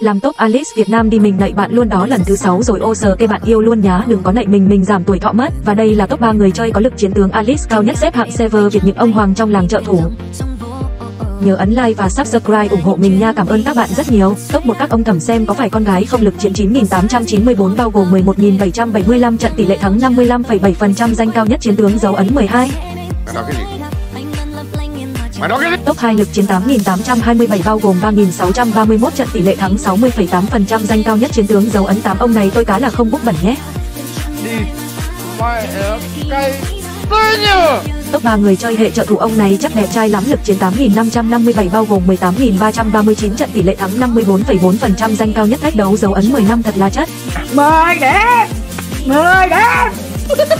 Làm top Alice Việt Nam đi, mình nạy bạn luôn đó, lần thứ 6 rồi. Ô sờ kê bạn yêu luôn nhá, đừng có nạy mình giảm tuổi thọ mất. Và đây là top 3 người chơi có lực chiến tướng Alice cao nhất xếp hạng server Việt, những ông hoàng trong làng trợ thủ. Nhớ ấn like và subscribe ủng hộ mình nha, cảm ơn các bạn rất nhiều. Top 1 các ông thẩm xem có phải con gái không, lực chiến 9894 bao gồm 11.775 trận, tỷ lệ thắng 55,7%, danh cao nhất chiến tướng dấu ấn 12. Top 2 lực chiến 8827 bao gồm 3631 trận, tỷ lệ thắng 60,8%, danh cao nhất chiến tướng dấu ấn 8. Ông này tôi cá là không bút bẩn nhé. Top 3 người chơi hệ trợ thủ, ông này chắc đẹp trai lắm, lực chiến 8557 bao gồm 18339 trận, tỷ lệ thắng 54,4%, danh cao nhất thách đấu dấu ấn 15. Thật là chất. Mời đếm.